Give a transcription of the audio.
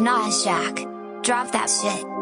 Nashak. Drop that shit.